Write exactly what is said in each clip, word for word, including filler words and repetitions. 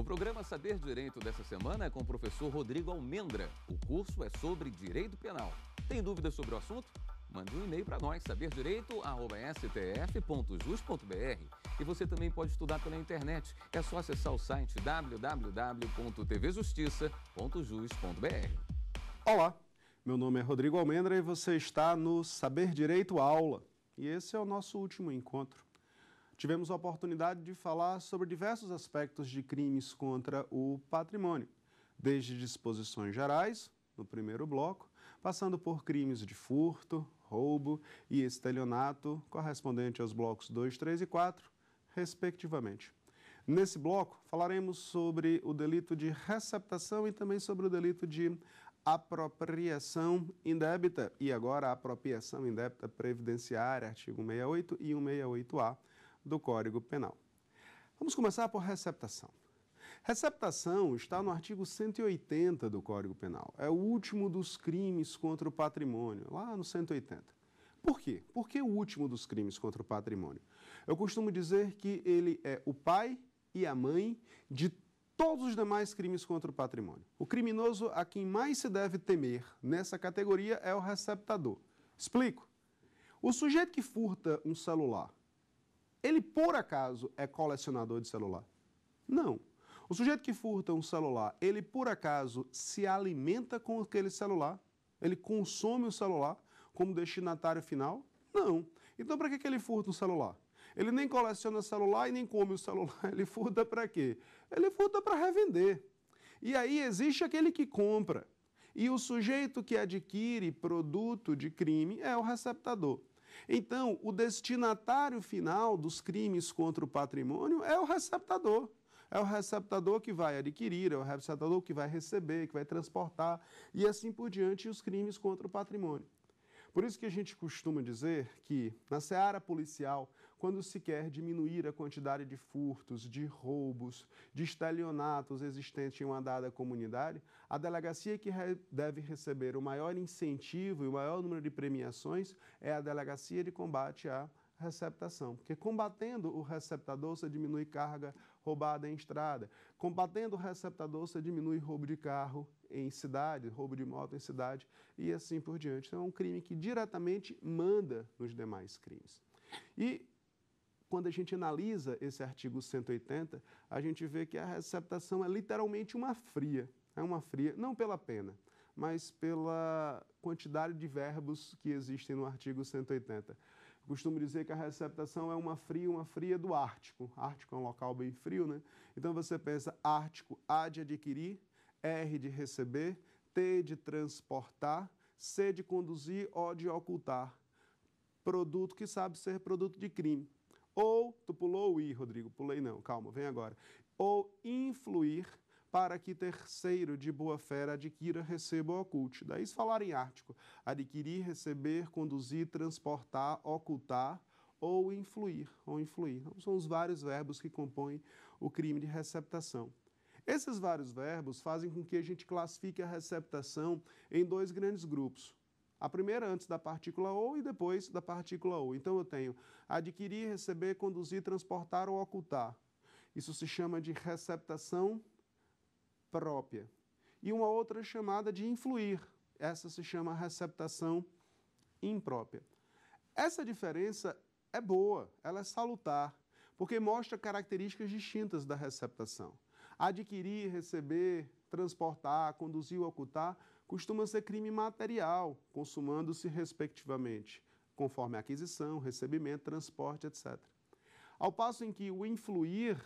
O programa Saber Direito dessa semana é com o professor Rodrigo Almendra. O curso é sobre Direito Penal. Tem dúvidas sobre o assunto? Mande um e-mail para nós, saber direito arroba s t f ponto jus ponto b r. E você também pode estudar pela internet. É só acessar o site w w w ponto t v justiça ponto jus ponto b r. Olá, meu nome é Rodrigo Almendra e você está no Saber Direito Aula. E esse é o nosso último encontro. Tivemos a oportunidade de falar sobre diversos aspectos de crimes contra o patrimônio, desde disposições gerais, no primeiro bloco, passando por crimes de furto, roubo e estelionato, correspondente aos blocos dois, três e quatro, respectivamente. Nesse bloco, falaremos sobre o delito de receptação e também sobre o delito de apropriação indébita e agora a apropriação indébita previdenciária, artigo cento e sessenta e oito e cento e sessenta e oito A do Código Penal. Vamos começar por receptação. Receptação está no artigo cento e oitenta do Código Penal. É o último dos crimes contra o patrimônio, lá no cento e oitenta. Por quê? Por que o último dos crimes contra o patrimônio? Eu costumo dizer que ele é o pai e a mãe de todos os demais crimes contra o patrimônio. O criminoso a quem mais se deve temer nessa categoria é o receptador. Explico. O sujeito que furta um celular, ele por acaso é colecionador de celular? Não. O sujeito que furta um celular, ele por acaso se alimenta com aquele celular? Ele consome o celular como destinatário final? Não. Então, para que ele furta um celular? Ele nem coleciona celular e nem come o celular. Ele furta para quê? Ele furta para revender. E aí existe aquele que compra. E o sujeito que adquire produto de crime é o receptador. Então, o destinatário final dos crimes contra o patrimônio é o receptador. É o receptador que vai adquirir, é o receptador que vai receber, que vai transportar e assim por diante os crimes contra o patrimônio. Por isso que a gente costuma dizer que na seara policial, quando se quer diminuir a quantidade de furtos, de roubos, de estelionatos existentes em uma dada comunidade, a delegacia que re- deve receber o maior incentivo e o maior número de premiações é a delegacia de combate à receptação, porque combatendo o receptador, você diminui carga roubada em estrada. Combatendo o receptador, você diminui roubo de carro em cidade, roubo de moto em cidade e assim por diante. Então, é um crime que diretamente manda nos demais crimes. E quando a gente analisa esse artigo cento e oitenta, a gente vê que a receptação é literalmente uma fria. É uma fria, não pela pena, mas pela quantidade de verbos que existem no artigo cento e oitenta. Costumo dizer que a receptação é uma fria, uma fria do Ártico. Ártico é um local bem frio, né? Então você pensa Ártico, A de adquirir, R de receber, T de transportar, C de conduzir, O de ocultar. Produto que sabe ser produto de crime. Ou, tu pulou o I, Rodrigo, pulei não, calma, vem agora. Ou influir para que terceiro de boa-fé adquira, receba ou oculte. Daí se falar em Ártico, adquirir, receber, conduzir, transportar, ocultar ou influir, ou influir. Então, são os vários verbos que compõem o crime de receptação. Esses vários verbos fazem com que a gente classifique a receptação em dois grandes grupos. A primeira antes da partícula ou e depois da partícula ou. Então eu tenho adquirir, receber, conduzir, transportar ou ocultar. Isso se chama de receptação própria. E uma outra chamada de influir. Essa se chama receptação imprópria. Essa diferença é boa, ela é salutar, porque mostra características distintas da receptação. Adquirir, receber, transportar, conduzir ou ocultar costuma ser crime material, consumando-se respectivamente, conforme aquisição, recebimento, transporte, etcétera. Ao passo em que o influir,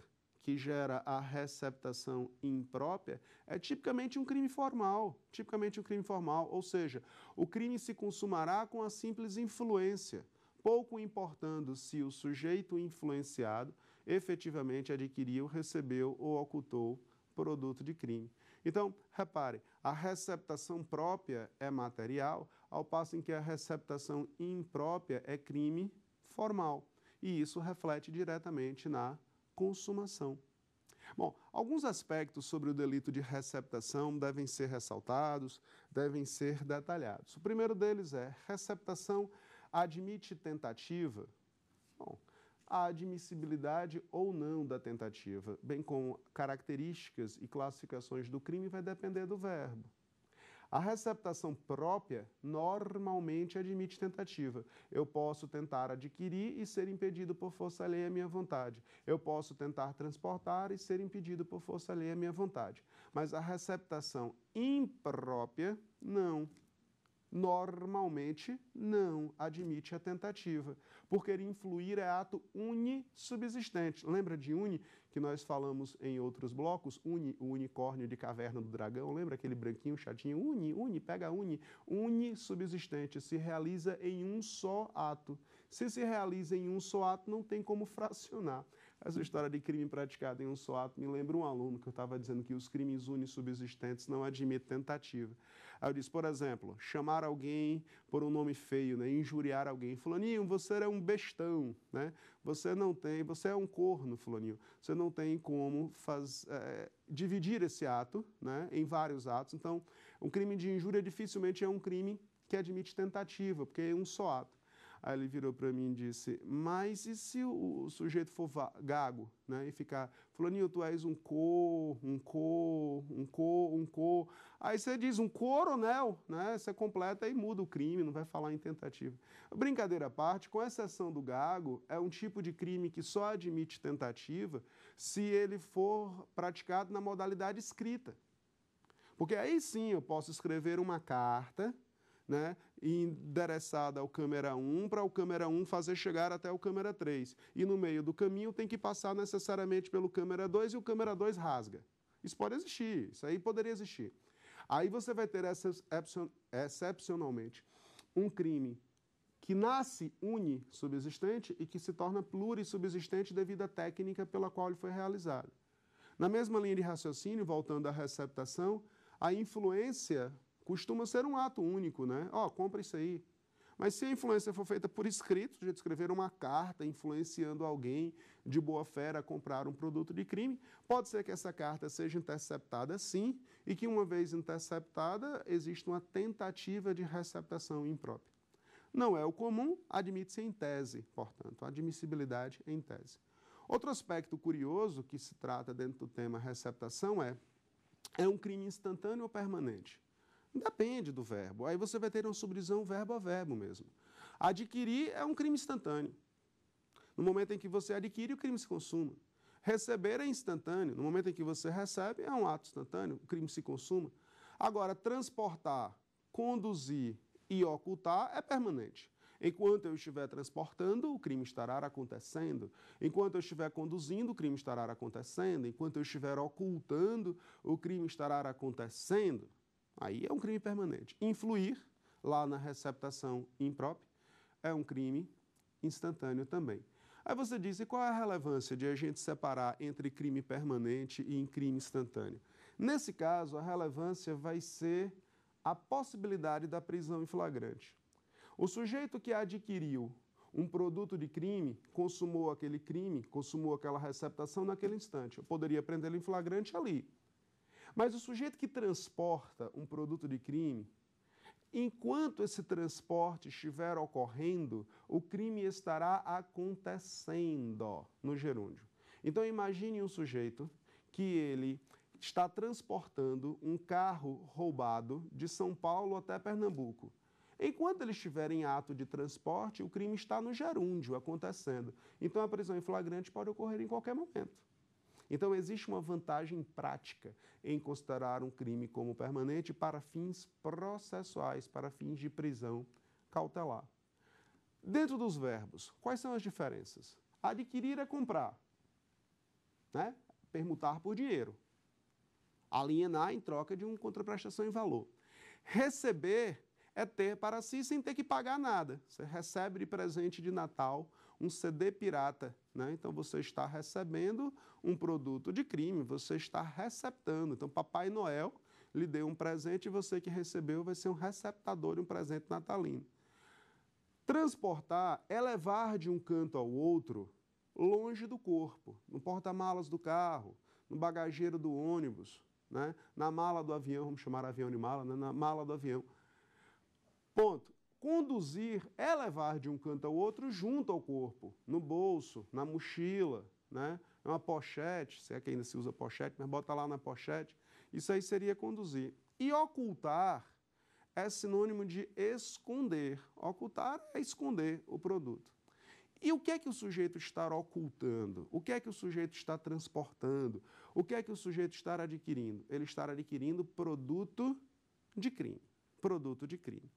que gera a receptação imprópria, é tipicamente um crime formal, tipicamente um crime formal, ou seja, o crime se consumará com a simples influência, pouco importando se o sujeito influenciado efetivamente adquiriu, recebeu ou ocultou produto de crime. Então, repare, a receptação própria é material, ao passo em que a receptação imprópria é crime formal, e isso reflete diretamente na consumação. Bom, alguns aspectos sobre o delito de receptação devem ser ressaltados, devem ser detalhados. O primeiro deles é receptação admite tentativa. Bom, a admissibilidade ou não da tentativa, bem como características e classificações do crime, vai depender do verbo. A receptação própria normalmente admite tentativa. Eu posso tentar adquirir e ser impedido por força alheia à minha vontade. Eu posso tentar transportar e ser impedido por força alheia à minha vontade. Mas a receptação imprópria, não. Normalmente, não admite a tentativa, porque influir é ato unissubsistente. Lembra de uni, que nós falamos em outros blocos? Uni, o unicórnio de Caverna do Dragão, lembra aquele branquinho chatinho? Uni, uni, pega uni. Unissubsistente, se realiza em um só ato. Se se realiza em um só ato, não tem como fracionar. Essa história de crime praticado em um só ato me lembra um aluno que eu estava dizendo que os crimes unissubsistentes não admitem tentativa. Aí eu disse, por exemplo, chamar alguém por um nome feio, né? Injuriar alguém. Fulaninho, você é um bestão, né? Você não tem, você é um corno, fulaninho. Você não tem como faz, é, dividir esse ato, né, em vários atos. Então, um crime de injúria dificilmente é um crime que admite tentativa, porque é um só ato. Aí ele virou para mim e disse, mas e se o sujeito for gago, né, e ficar, fulaninho, tu és um co, um co, um co, um co. Aí você diz um coronel, né, você completa e muda o crime, não vai falar em tentativa. Brincadeira à parte, com exceção do gago, é um tipo de crime que só admite tentativa se ele for praticado na modalidade escrita. Porque aí sim eu posso escrever uma carta, né, endereçada ao câmera um, para o câmera um fazer chegar até o câmera três. E no meio do caminho tem que passar necessariamente pelo câmera dois e o câmera dois rasga. Isso pode existir, isso aí poderia existir. Aí você vai ter excepcionalmente um crime que nasce unissubsistente e que se torna plurissubsistente devido à técnica pela qual ele foi realizado. Na mesma linha de raciocínio, voltando à receptação, a influência costuma ser um ato único, né? Ó, oh, compra isso aí. Mas se a influência for feita por escrito, de escrever uma carta influenciando alguém de boa fé a comprar um produto de crime, pode ser que essa carta seja interceptada sim, e que uma vez interceptada, existe uma tentativa de receptação imprópria. Não é o comum, admite-se em tese, portanto, admissibilidade em tese. Outro aspecto curioso que se trata dentro do tema receptação é, é um crime instantâneo ou permanente? Depende do verbo. Aí você vai ter uma subdivisão verbo a verbo mesmo. Adquirir é um crime instantâneo. No momento em que você adquire, o crime se consuma. Receber é instantâneo. No momento em que você recebe, é um ato instantâneo, o crime se consuma. Agora, transportar, conduzir e ocultar é permanente. Enquanto eu estiver transportando, o crime estará acontecendo. Enquanto eu estiver conduzindo, o crime estará acontecendo. Enquanto eu estiver ocultando, o crime estará acontecendo. Aí é um crime permanente. Influir, lá na receptação imprópria, é um crime instantâneo também. Aí você diz, e qual é a relevância de a gente separar entre crime permanente e crime instantâneo? Nesse caso, a relevância vai ser a possibilidade da prisão em flagrante. O sujeito que adquiriu um produto de crime, consumou aquele crime, consumou aquela receptação naquele instante. Eu poderia prendê-lo em flagrante ali. Mas o sujeito que transporta um produto de crime, enquanto esse transporte estiver ocorrendo, o crime estará acontecendo no gerúndio. Então, imagine um sujeito que ele está transportando um carro roubado de São Paulo até Pernambuco. Enquanto ele estiver em ato de transporte, o crime está no gerúndio acontecendo. Então, a prisão em flagrante pode ocorrer em qualquer momento. Então, existe uma vantagem prática em considerar um crime como permanente para fins processuais, para fins de prisão cautelar. Dentro dos verbos, quais são as diferenças? Adquirir é comprar, né? Permutar por dinheiro, alienar em troca de uma contraprestação em valor. Receber é ter para si sem ter que pagar nada. Você recebe de presente de Natal um C D pirata, né? Então, você está recebendo um produto de crime, você está receptando. Então, Papai Noel lhe deu um presente e você que recebeu vai ser um receptador de um presente natalino. Transportar é levar de um canto ao outro longe do corpo, no porta-malas do carro, no bagageiro do ônibus, né? Na mala do avião, vamos chamar avião de mala, né? Na mala do avião. Ponto. conduzir é levar de um canto ao outro junto ao corpo, no bolso, na mochila, né? É uma pochete, se é que ainda se usa pochete, mas bota lá na pochete. Isso aí seria conduzir. E ocultar é sinônimo de esconder. Ocultar é esconder o produto. E o que é que o sujeito está ocultando? O que é que o sujeito está transportando? O que é que o sujeito está adquirindo? Ele está adquirindo produto de crime. Produto de crime.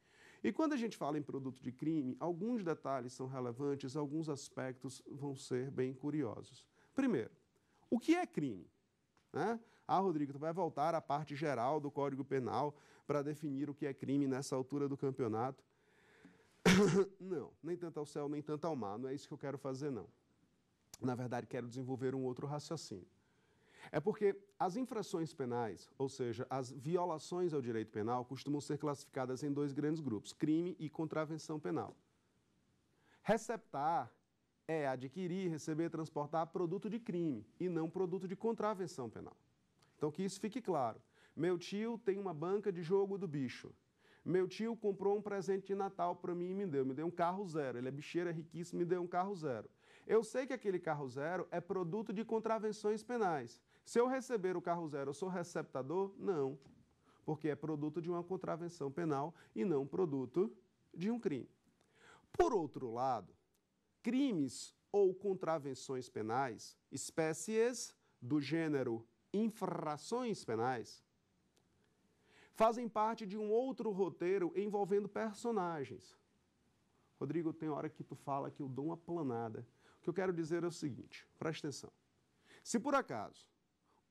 E quando a gente fala em produto de crime, alguns detalhes são relevantes, alguns aspectos vão ser bem curiosos. Primeiro, o que é crime? Né? Ah, Rodrigo, tu vai voltar à parte geral do Código Penal para definir o que é crime nessa altura do campeonato? Não, nem tanto ao céu, nem tanto ao mar, não é isso que eu quero fazer, não. Na verdade, quero desenvolver um outro raciocínio. É porque as infrações penais, ou seja, as violações ao direito penal, costumam ser classificadas em dois grandes grupos, crime e contravenção penal. Receptar é adquirir, receber, transportar produto de crime e não produto de contravenção penal. Então, que isso fique claro. Meu tio tem uma banca de jogo do bicho. Meu tio comprou um presente de Natal para mim e me deu. Me deu um carro zero. Ele é bicheiro, é riquíssimo, me deu um carro zero. Eu sei que aquele carro zero é produto de contravenções penais. Se eu receber o carro zero, eu sou receptador? Não, porque é produto de uma contravenção penal e não produto de um crime. Por outro lado, crimes ou contravenções penais, espécies do gênero infrações penais, fazem parte de um outro roteiro envolvendo personagens. Rodrigo, tem hora que tu fala que eu dou uma planada. O que eu quero dizer é o seguinte, presta atenção. Se por acaso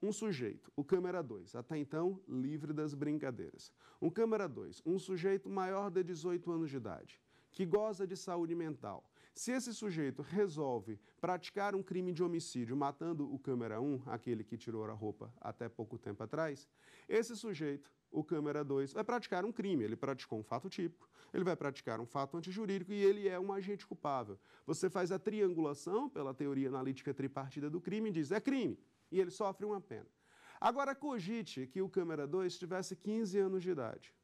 um sujeito, o câmera dois, até então livre das brincadeiras, um câmera dois, um sujeito maior de dezoito anos de idade, que goza de saúde mental, se esse sujeito resolve praticar um crime de homicídio matando o câmera um, aquele que tirou a roupa até pouco tempo atrás, esse sujeito, o câmera dois, vai praticar um crime. Ele praticou um fato típico, ele vai praticar um fato antijurídico e ele é um agente culpável. Você faz a triangulação pela teoria analítica tripartida do crime e diz, é crime, e ele sofre uma pena. Agora, cogite que o câmera dois tivesse quinze anos de idade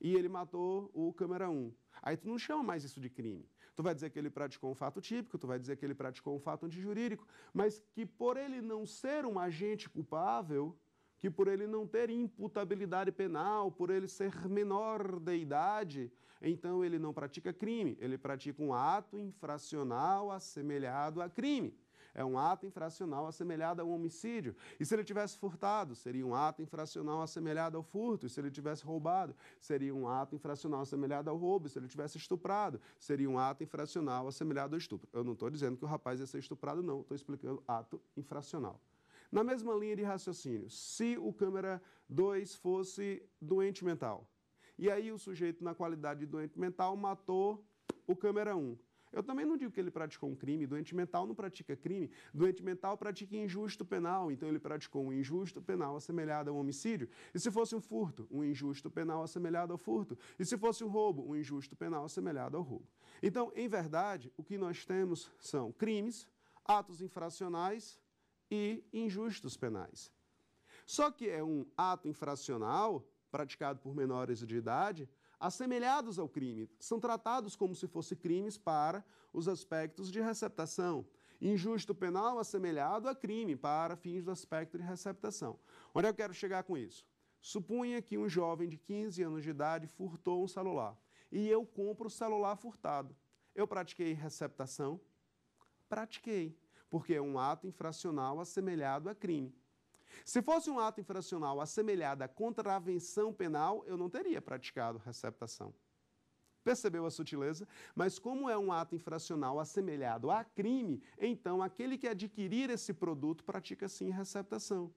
e ele matou o câmera um. Aí tu não chama mais isso de crime. Tu vai dizer que ele praticou um fato típico, tu vai dizer que ele praticou um fato antijurídico, mas que por ele não ser um agente culpável, que por ele não ter imputabilidade penal, por ele ser menor de idade, então ele não pratica crime, ele pratica um ato infracional assemelhado a crime. É um ato infracional assemelhado a um homicídio. E se ele tivesse furtado, seria um ato infracional assemelhado ao furto. E se ele tivesse roubado, seria um ato infracional assemelhado ao roubo. E se ele tivesse estuprado, seria um ato infracional assemelhado ao estupro. Eu não estou dizendo que o rapaz ia ser estuprado, não. Estou explicando ato infracional. Na mesma linha de raciocínio, se o câmera dois fosse doente mental, e aí o sujeito, na qualidade de doente mental, matou o câmera um. Eu também não digo que ele praticou um crime, doente mental não pratica crime, doente mental pratica injusto penal, então ele praticou um injusto penal assemelhado a um homicídio. E se fosse um furto, um injusto penal assemelhado ao furto. E se fosse um roubo, um injusto penal assemelhado ao roubo. Então, em verdade, o que nós temos são crimes, atos infracionais e injustos penais. Só que é um ato infracional praticado por menores de idade, assemelhados ao crime, são tratados como se fossem crimes para os aspectos de receptação. Injusto penal assemelhado a crime para fins do aspecto de receptação. Onde eu quero chegar com isso? Suponha que um jovem de quinze anos de idade furtou um celular e eu compro o celular furtado. Eu pratiquei receptação? Pratiquei, porque é um ato infracional assemelhado a crime. Se fosse um ato infracional assemelhado à contravenção penal, eu não teria praticado receptação. Percebeu a sutileza? Mas como é um ato infracional assemelhado a crime, então aquele que adquirir esse produto pratica sim receptação.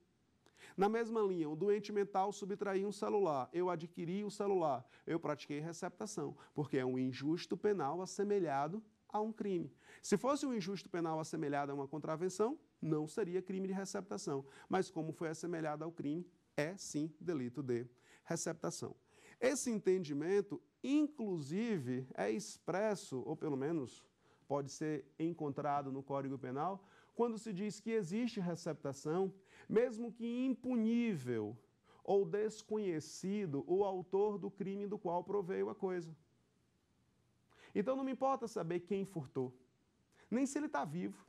Na mesma linha, o doente mental subtraiu um celular, eu adquiri o celular, eu pratiquei receptação, porque é um injusto penal assemelhado a um crime. Se fosse um injusto penal assemelhado a uma contravenção, não seria crime de receptação, mas como foi assemelhado ao crime, é sim delito de receptação. Esse entendimento, inclusive, é expresso, ou pelo menos pode ser encontrado no Código Penal, quando se diz que existe receptação, mesmo que impunível ou desconhecido o autor do crime do qual proveio a coisa. Então não me importa saber quem furtou, nem se ele está vivo,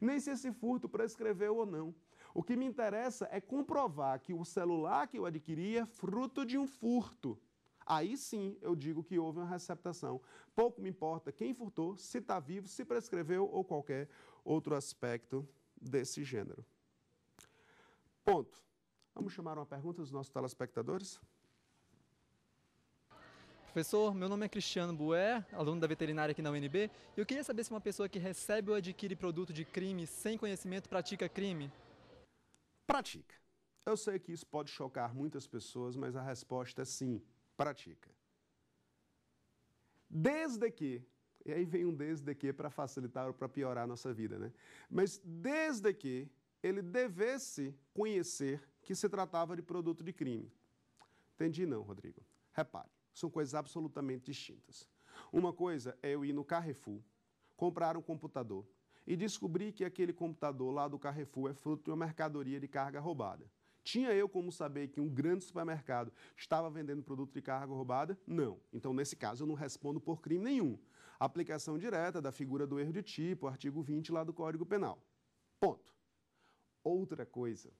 nem se esse furto prescreveu ou não. O que me interessa é comprovar que o celular que eu adquiri é fruto de um furto. Aí sim eu digo que houve uma receptação. Pouco me importa quem furtou, se está vivo, se prescreveu ou qualquer outro aspecto desse gênero. Ponto. Vamos chamar uma pergunta dos nossos telespectadores? Professor, meu nome é Cristiano Bué, aluno da veterinária aqui na U N B, e eu queria saber se uma pessoa que recebe ou adquire produto de crime sem conhecimento pratica crime? Pratica. Eu sei que isso pode chocar muitas pessoas, mas a resposta é sim, pratica. Desde que, e aí vem um desde que para facilitar ou para piorar a nossa vida, né? Mas desde que ele devesse conhecer que se tratava de produto de crime. Entendi não, Rodrigo. Repare. São coisas absolutamente distintas. Uma coisa é eu ir no Carrefour, comprar um computador e descobrir que aquele computador lá do Carrefour é fruto de uma mercadoria de carga roubada. Tinha eu como saber que um grande supermercado estava vendendo produto de carga roubada? Não. Então, nesse caso, eu não respondo por crime nenhum. Aplicação direta da figura do erro de tipo, artigo vinte lá do Código Penal. Ponto. Outra coisa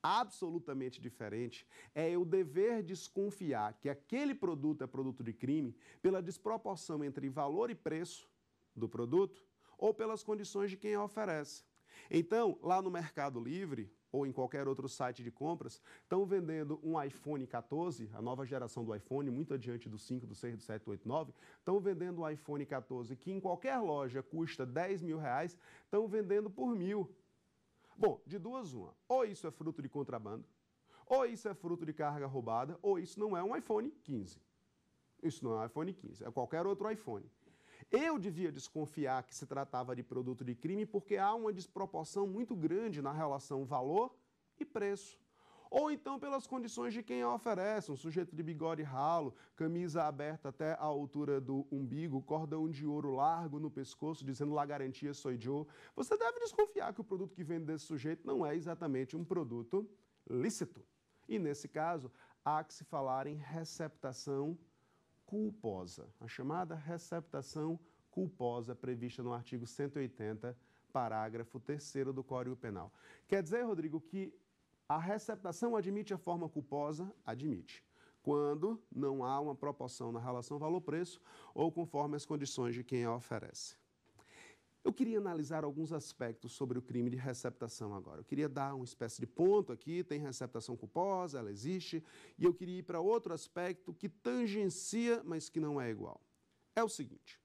absolutamente diferente é eu dever desconfiar que aquele produto é produto de crime pela desproporção entre valor e preço do produto ou pelas condições de quem a oferece. Então, lá no Mercado Livre ou em qualquer outro site de compras, estão vendendo um iPhone quatorze, a nova geração do iPhone, muito adiante do cinco, do seis, do sete, do oito, do nove, estão vendendo um iPhone quatorze que em qualquer loja custa dez mil reais, estão vendendo por mil. Bom, de duas uma, ou isso é fruto de contrabando, ou isso é fruto de carga roubada, ou isso não é um iPhone quinze. Isso não é um iPhone quinze, é qualquer outro iPhone. Eu devia desconfiar que se tratava de produto de crime porque há uma desproporção muito grande na relação valor e preço. Ou então pelas condições de quem a oferece, um sujeito de bigode ralo, camisa aberta até a altura do umbigo, cordão de ouro largo no pescoço, dizendo lá garantia, sou idiota. Você deve desconfiar que o produto que vende desse sujeito não é exatamente um produto lícito. E nesse caso, há que se falar em receptação culposa, a chamada receptação culposa prevista no artigo cento e oitenta, parágrafo terceiro do Código Penal. Quer dizer, Rodrigo, que a receptação admite a forma culposa? Admite. Quando não há uma proporção na relação valor-preço ou conforme as condições de quem a oferece. Eu queria analisar alguns aspectos sobre o crime de receptação agora. Eu queria dar uma espécie de ponto aqui, tem receptação culposa, ela existe, e eu queria ir para outro aspecto que tangencia, mas que não é igual. É o seguinte,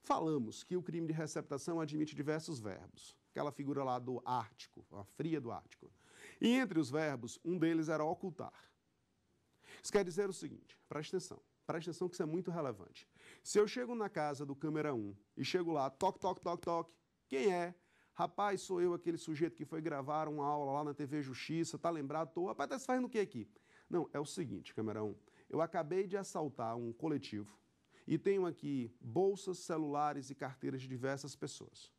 falamos que o crime de receptação admite diversos verbos. Aquela figura lá do Ártico, a fria do Ártico. E entre os verbos, um deles era ocultar. Isso quer dizer o seguinte, presta atenção, presta atenção que isso é muito relevante. Se eu chego na casa do câmera um e chego lá, toque, toque, toque, toque, quem é? Rapaz, sou eu, aquele sujeito que foi gravar uma aula lá na T V Justiça, tá lembrado? Tô, rapaz, tá se fazendo o que aqui? Não, é o seguinte, câmera um, eu acabei de assaltar um coletivo e tenho aqui bolsas, celulares e carteiras de diversas pessoas.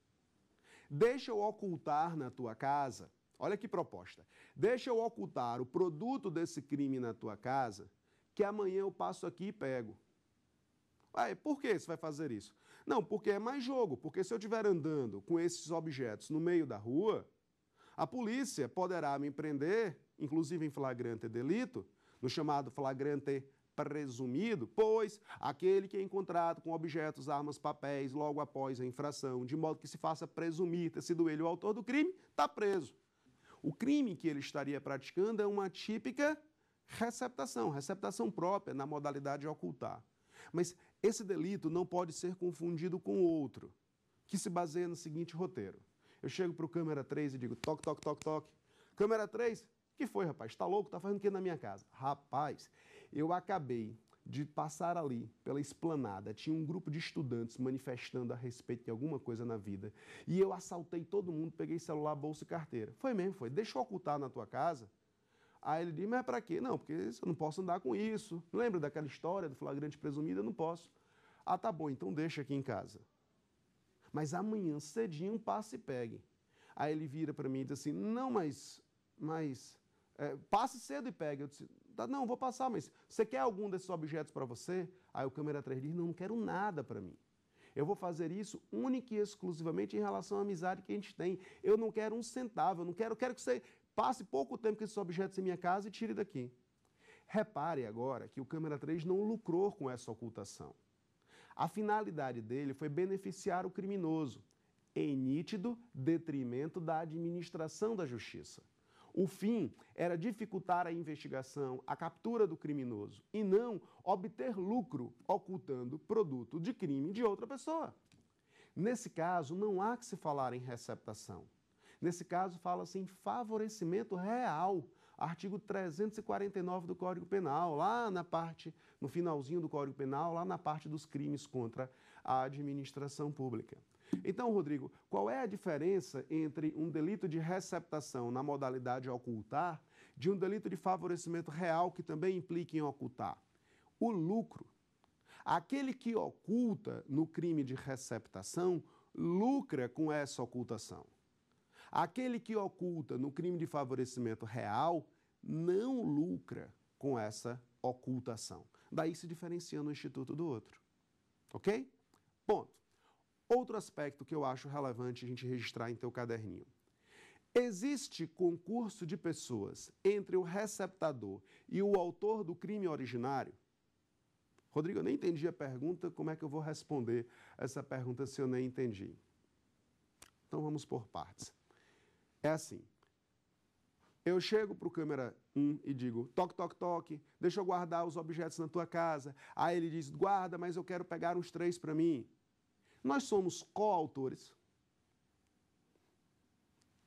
Deixa eu ocultar na tua casa... Olha que proposta. Deixa eu ocultar o produto desse crime na tua casa, que amanhã eu passo aqui e pego. Ué, por que você vai fazer isso? Não, porque é mais jogo. Porque se eu estiver andando com esses objetos no meio da rua, a polícia poderá me prender, inclusive em flagrante delito, no chamado flagrante presumido, pois aquele que é encontrado com objetos, armas, papéis, logo após a infração, de modo que se faça presumir ter sido ele o autor do crime, está preso. O crime que ele estaria praticando é uma típica receptação, receptação própria na modalidade de ocultar. Mas esse delito não pode ser confundido com outro, que se baseia no seguinte roteiro. Eu chego para o câmera três e digo, toque, toque, toque, toque. Câmera três, que foi, rapaz? Tá louco? Tá fazendo o que na minha casa? Rapaz, eu acabei de passar ali pela esplanada, tinha um grupo de estudantes manifestando a respeito de alguma coisa na vida, e eu assaltei todo mundo, peguei celular, bolsa e carteira. Foi mesmo, foi. Deixa eu ocultar na tua casa. Aí ele diz, mas pra quê? Não, porque eu não posso andar com isso. Lembra daquela história do flagrante presumido? Eu não posso. Ah, tá bom, então deixa aqui em casa. Mas amanhã, cedinho, passe e pegue. Aí ele vira pra mim e diz assim, não, mas... mas é, passe cedo e pegue. Eu disse... Não, vou passar, mas você quer algum desses objetos para você? Aí o câmera três diz, não, não quero nada para mim. Eu vou fazer isso única e exclusivamente em relação à amizade que a gente tem. Eu não quero um centavo, eu não quero, eu quero que você passe pouco tempo com esses objetos em minha casa e tire daqui. Repare agora que o Câmara três não lucrou com essa ocultação. A finalidade dele foi beneficiar o criminoso, em nítido detrimento da administração da justiça. O fim era dificultar a investigação, a captura do criminoso, e não obter lucro ocultando produto de crime de outra pessoa. Nesse caso, não há que se falar em receptação. Nesse caso, fala-se em favorecimento real. Artigo trezentos e quarenta e nove do Código Penal, lá na parte, no finalzinho do Código Penal, lá na parte dos crimes contra a administração pública. Então, Rodrigo, qual é a diferença entre um delito de receptação na modalidade ocultar de um delito de favorecimento real que também implica em ocultar? O lucro. Aquele que oculta no crime de receptação lucra com essa ocultação. Aquele que oculta no crime de favorecimento real não lucra com essa ocultação. Daí se diferenciando um instituto do outro. Ok? Ponto. Outro aspecto que eu acho relevante a gente registrar em teu caderninho. Existe concurso de pessoas entre o receptador e o autor do crime originário? Rodrigo, eu nem entendi a pergunta, como é que eu vou responder essa pergunta se eu nem entendi? Então vamos por partes. É assim, eu chego para o câmera um e digo, toque, toque, toque, deixa eu guardar os objetos na tua casa. Aí ele diz, guarda, mas eu quero pegar uns três para mim. Nós somos coautores,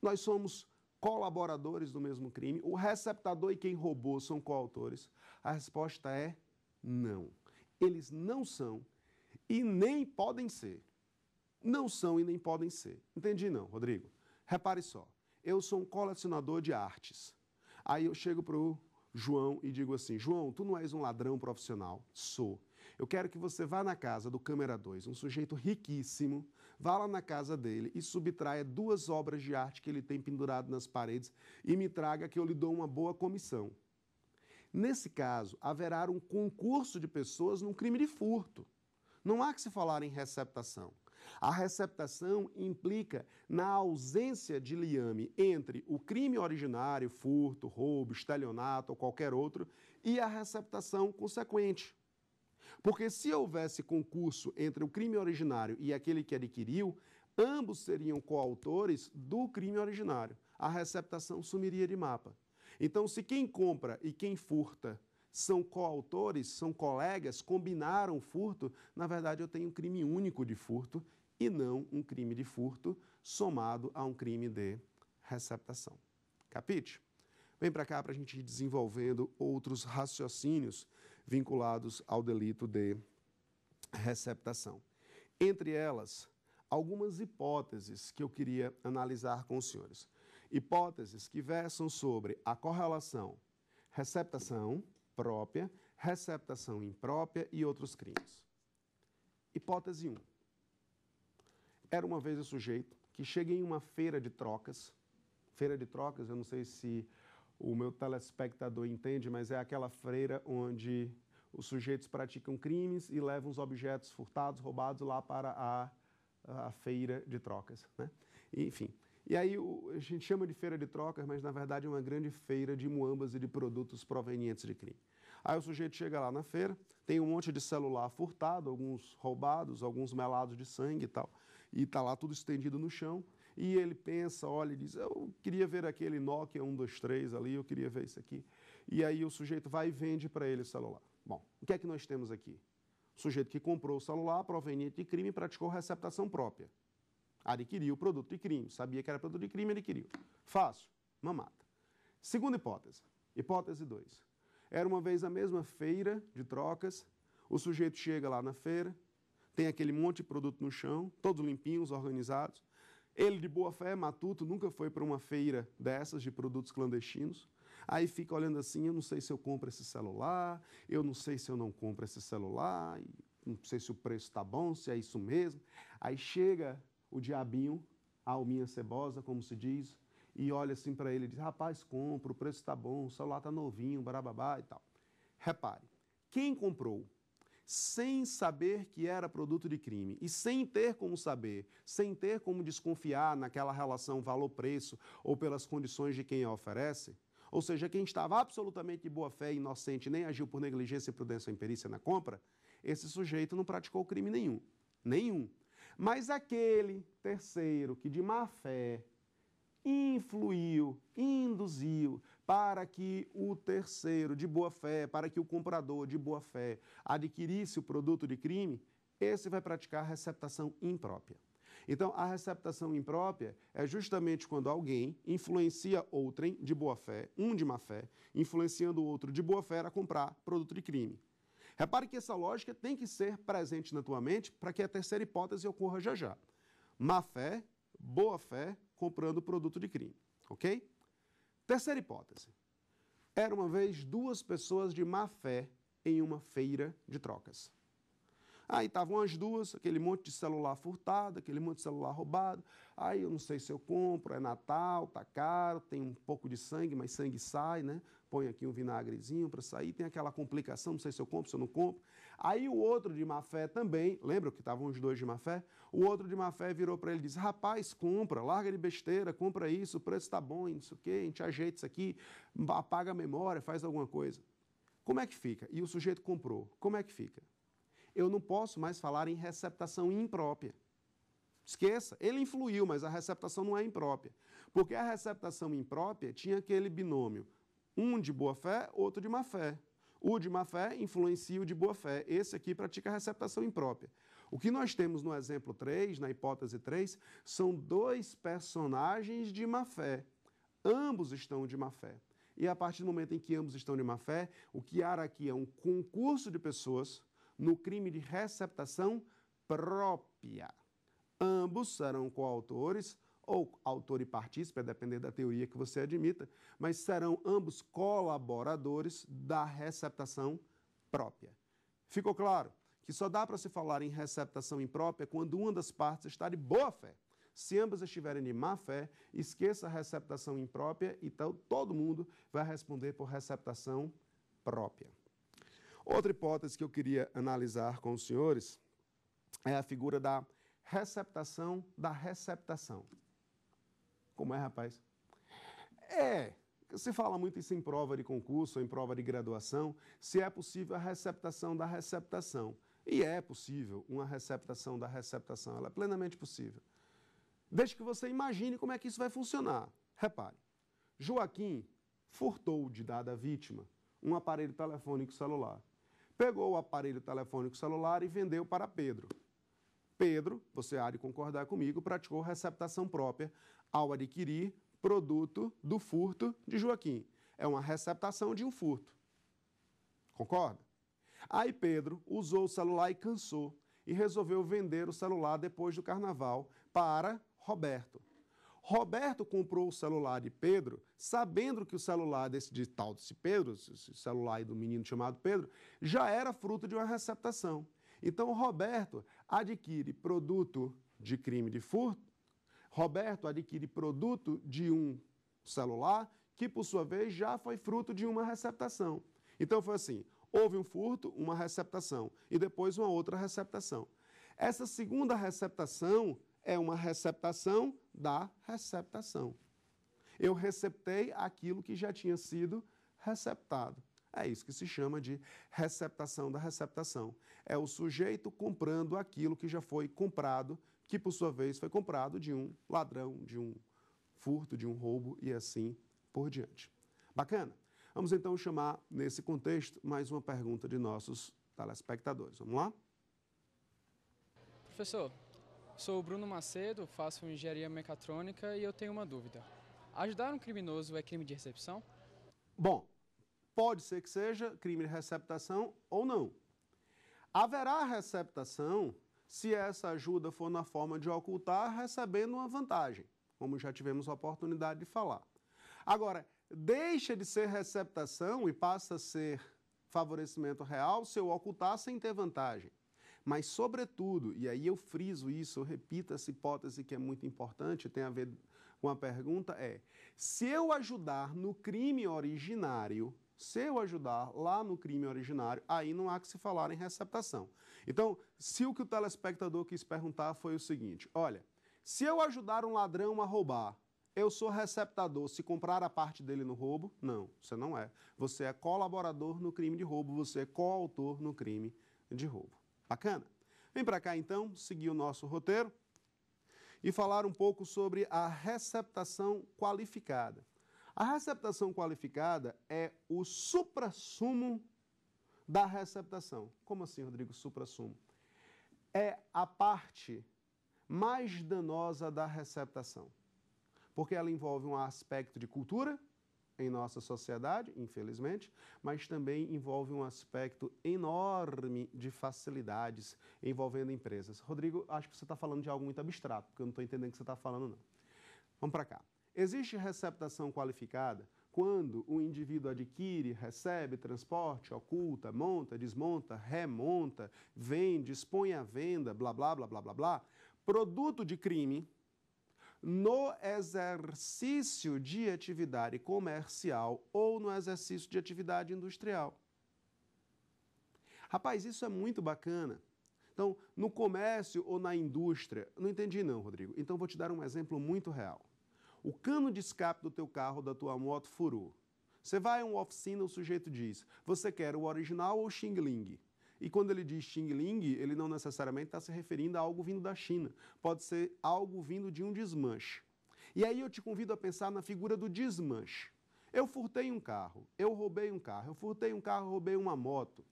nós somos colaboradores do mesmo crime, o receptador e quem roubou são coautores. A resposta é não. Eles não são e nem podem ser. Não são e nem podem ser. Entendi não, Rodrigo? Repare só. Eu sou um colecionador de artes. Aí eu chego para o João e digo assim, João, tu não és um ladrão profissional? Sou. Eu quero que você vá na casa do Câmara dois, um sujeito riquíssimo, vá lá na casa dele e subtraia duas obras de arte que ele tem pendurado nas paredes e me traga que eu lhe dou uma boa comissão. Nesse caso, haverá um concurso de pessoas num crime de furto. Não há que se falar em receptação. A receptação implica na ausência de liame entre o crime originário, furto, roubo, estelionato ou qualquer outro, e a receptação consequente. Porque se houvesse concurso entre o crime originário e aquele que adquiriu, ambos seriam coautores do crime originário. A receptação sumiria de mapa. Então, se quem compra e quem furta são coautores, são colegas, combinaram furto, na verdade eu tenho um crime único de furto e não um crime de furto somado a um crime de receptação. Capite? Vem para cá para a gente ir desenvolvendo outros raciocínios vinculados ao delito de receptação. Entre elas, algumas hipóteses que eu queria analisar com os senhores. Hipóteses que versam sobre a correlação receptação própria, receptação imprópria e outros crimes. Hipótese um. Era uma vez o sujeito que chega em uma feira de trocas. Feira de trocas, eu não sei se o meu telespectador entende, mas é aquela feira onde os sujeitos praticam crimes e levam os objetos furtados, roubados lá para a, a feira de trocas, né? Enfim. E aí a gente chama de feira de trocas, mas na verdade é uma grande feira de muambas e de produtos provenientes de crime. Aí o sujeito chega lá na feira, tem um monte de celular furtado, alguns roubados, alguns melados de sangue e tal, e está lá tudo estendido no chão, e ele pensa, olha e diz, eu queria ver aquele Nokia um dois três ali, eu queria ver isso aqui. E aí o sujeito vai e vende para ele o celular. Bom, o que é que nós temos aqui? O sujeito que comprou o celular proveniente de crime praticou receptação própria. Adquiriu o produto de crime, sabia que era produto de crime, adquiriu. Fácil, mamata. Segunda hipótese, hipótese dois. Era uma vez a mesma feira de trocas, o sujeito chega lá na feira, tem aquele monte de produto no chão, todos limpinhos, organizados. Ele de boa fé, matuto, nunca foi para uma feira dessas de produtos clandestinos. Aí fica olhando assim, eu não sei se eu compro esse celular, eu não sei se eu não compro esse celular, não sei se o preço está bom, se é isso mesmo. Aí chega o diabinho, a alminha cebosa, como se diz, e olha assim para ele e diz, rapaz, compra, o preço está bom, o celular está novinho, barababá e tal. Repare, quem comprou sem saber que era produto de crime e sem ter como saber, sem ter como desconfiar naquela relação valor-preço ou pelas condições de quem a oferece, ou seja, quem estava absolutamente de boa fé e inocente, nem agiu por negligência, imprudência ou imperícia na compra, esse sujeito não praticou crime nenhum, nenhum. Mas aquele terceiro que de má fé influiu, induziu para que o terceiro de boa fé, para que o comprador de boa fé adquirisse o produto de crime, esse vai praticar receptação imprópria. Então, a receptação imprópria é justamente quando alguém influencia outrem de boa fé, um de má fé, influenciando o outro de boa fé a comprar produto de crime. Repare que essa lógica tem que ser presente na tua mente para que a terceira hipótese ocorra já já. Má fé, boa fé, comprando produto de crime, ok? Terceira hipótese. Era uma vez duas pessoas de má fé em uma feira de trocas. Aí estavam as duas, aquele monte de celular furtado, aquele monte de celular roubado. Aí eu não sei se eu compro, é Natal, tá caro, tem um pouco de sangue, mas sangue sai, né? Põe aqui um vinagrezinho para sair, tem aquela complicação, não sei se eu compro, se eu não compro. Aí o outro de má fé também, lembra que estavam os dois de má fé? O outro de má fé virou para ele e disse, rapaz, compra, larga de besteira, compra isso, o preço está bom, não sei o quê, a gente ajeita isso aqui, apaga a memória, faz alguma coisa. Como é que fica? E o sujeito comprou, como é que fica? Eu não posso mais falar em receptação imprópria. Esqueça, ele influiu, mas a receptação não é imprópria. Porque a receptação imprópria tinha aquele binômio, um de boa-fé, outro de má-fé. O de má-fé influencia o de boa-fé. Esse aqui pratica a receptação imprópria. O que nós temos no exemplo três, na hipótese três, são dois personagens de má-fé. Ambos estão de má-fé. E a partir do momento em que ambos estão de má-fé, o que há aqui é um concurso de pessoas no crime de receptação própria. Ambos serão coautores, ou autor e partícipe, a depender da teoria que você admita, mas serão ambos colaboradores da receptação própria. Ficou claro que só dá para se falar em receptação imprópria quando uma das partes está de boa fé. Se ambas estiverem de má fé, esqueça a receptação imprópria, então todo mundo vai responder por receptação própria. Outra hipótese que eu queria analisar com os senhores é a figura da receptação da receptação. Como é, rapaz? É, se fala muito isso em prova de concurso ou em prova de graduação, se é possível a receptação da receptação. E é possível uma receptação da receptação, ela é plenamente possível. Desde que você imagine como é que isso vai funcionar. Repare, Joaquim furtou de dada vítima um aparelho telefônico celular. Pegou o aparelho telefônico celular e vendeu para Pedro. Pedro, você há de concordar comigo, praticou receptação própria ao adquirir produto do furto de Joaquim. É uma receptação de um furto. Concorda? Aí Pedro usou o celular e cansou e resolveu vender o celular depois do carnaval para Roberto. Roberto comprou o celular de Pedro, sabendo que o celular desse de tal desse Pedro, esse celular aí do menino chamado Pedro, já era fruto de uma receptação. Então, Roberto adquire produto de crime de furto, Roberto adquire produto de um celular que, por sua vez, já foi fruto de uma receptação. Então, foi assim, houve um furto, uma receptação e depois uma outra receptação. Essa segunda receptação é uma receptação da receptação. Eu receptei aquilo que já tinha sido receptado. É isso que se chama de receptação da receptação. É o sujeito comprando aquilo que já foi comprado, que por sua vez foi comprado de um ladrão, de um furto, de um roubo e assim por diante. Bacana? Vamos então chamar nesse contexto mais uma pergunta de nossos telespectadores. Vamos lá? Professor, sou o Bruno Macedo, faço engenharia mecatrônica e eu tenho uma dúvida. Ajudar um criminoso é crime de recepção? Bom, pode ser que seja crime de receptação ou não. Haverá receptação se essa ajuda for na forma de ocultar, recebendo uma vantagem, como já tivemos a oportunidade de falar. Agora, deixa de ser receptação e passa a ser favorecimento real se eu ocultar sem ter vantagem. Mas, sobretudo, e aí eu friso isso, eu repito essa hipótese que é muito importante, tem a ver com a pergunta, é se eu ajudar no crime originário, Se eu ajudar lá no crime originário, aí não há que se falar em receptação. Então, se o que o telespectador quis perguntar foi o seguinte, olha, se eu ajudar um ladrão a roubar, eu sou receptador se comprar a parte dele no roubo? Não, você não é. Você é colaborador no crime de roubo, você é coautor no crime de roubo. Bacana? Vem para cá então, seguir o nosso roteiro e falar um pouco sobre a receptação qualificada. A receptação qualificada é o suprassumo da receptação. Como assim, Rodrigo, suprassumo? É a parte mais danosa da receptação, porque ela envolve um aspecto de cultura em nossa sociedade, infelizmente, mas também envolve um aspecto enorme de facilidades envolvendo empresas. Rodrigo, acho que você está falando de algo muito abstrato, porque eu não estou entendendo o que você está falando, não. Vamos para cá. Existe receptação qualificada quando o indivíduo adquire, recebe, transporte, oculta, monta, desmonta, remonta, vende, expõe à venda, blá, blá, blá, blá, blá, blá, produto de crime no exercício de atividade comercial ou no exercício de atividade industrial. Rapaz, isso é muito bacana. Então, no comércio ou na indústria, não entendi não, Rodrigo. Então, vou te dar um exemplo muito real. O cano de escape do teu carro ou da tua moto furou. Você vai a uma oficina, o sujeito diz, você quer o original ou o Xing Ling? E quando ele diz Xing Ling, ele não necessariamente está se referindo a algo vindo da China. Pode ser algo vindo de um desmanche. E aí eu te convido a pensar na figura do desmanche. Eu furtei um carro, eu roubei um carro, eu furtei um carro, roubei uma moto.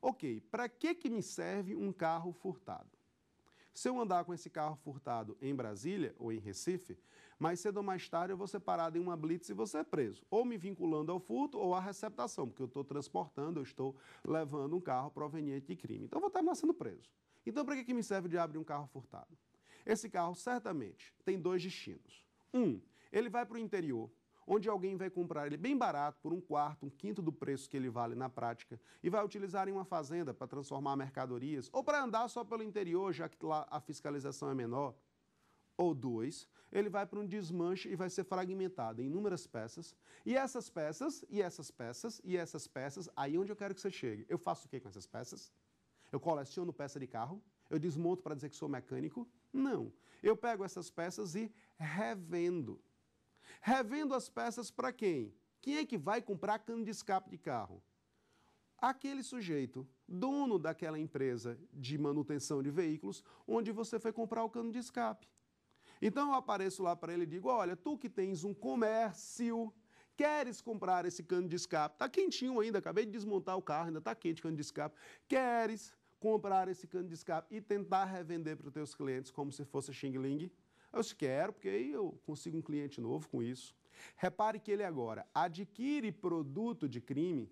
Ok, para que que me serve um carro furtado? Se eu andar com esse carro furtado em Brasília ou em Recife, mais cedo ou mais tarde eu vou ser parado em uma blitz e vou ser preso, ou me vinculando ao furto ou à receptação, porque eu estou transportando, eu estou levando um carro proveniente de crime. Então, eu vou terminar sendo preso. Então, para que que me serve de abrir um carro furtado? Esse carro, certamente, tem dois destinos. Um, ele vai para o interior, onde alguém vai comprar ele bem barato, por um quarto, um quinto do preço que ele vale na prática, e vai utilizar em uma fazenda para transformar mercadorias, ou para andar só pelo interior, já que lá a fiscalização é menor. Ou dois, ele vai para um desmanche e vai ser fragmentado em inúmeras peças, e essas peças, e essas peças, e essas peças, aí onde eu quero que você chegue. Eu faço o que com essas peças? Eu coleciono peça de carro? Eu desmonto para dizer que sou mecânico? Não. Eu pego essas peças e revendo. Revendo as peças para quem? Quem é que vai comprar cano de escape de carro? Aquele sujeito, dono daquela empresa de manutenção de veículos, onde você foi comprar o cano de escape. Então eu apareço lá para ele e digo, olha, tu que tens um comércio, queres comprar esse cano de escape? Está quentinho ainda, acabei de desmontar o carro, ainda está quente o cano de escape. Queres comprar esse cano de escape e tentar revender para os teus clientes como se fosse Xing Ling? Eu disse, quero, porque aí eu consigo um cliente novo com isso. Repare que ele agora adquire produto de crime,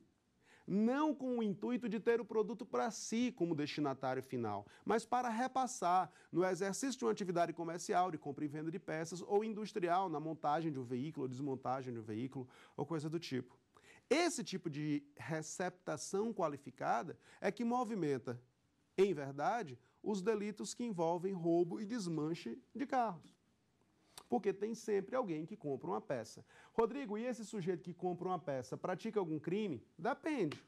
não com o intuito de ter o produto para si como destinatário final, mas para repassar no exercício de uma atividade comercial, de compra e venda de peças, ou industrial, na montagem de um veículo, ou desmontagem de um veículo, ou coisa do tipo. Esse tipo de receptação qualificada é que movimenta, em verdade, os delitos que envolvem roubo e desmanche de carros. Porque tem sempre alguém que compra uma peça. Rodrigo, e esse sujeito que compra uma peça pratica algum crime? Depende.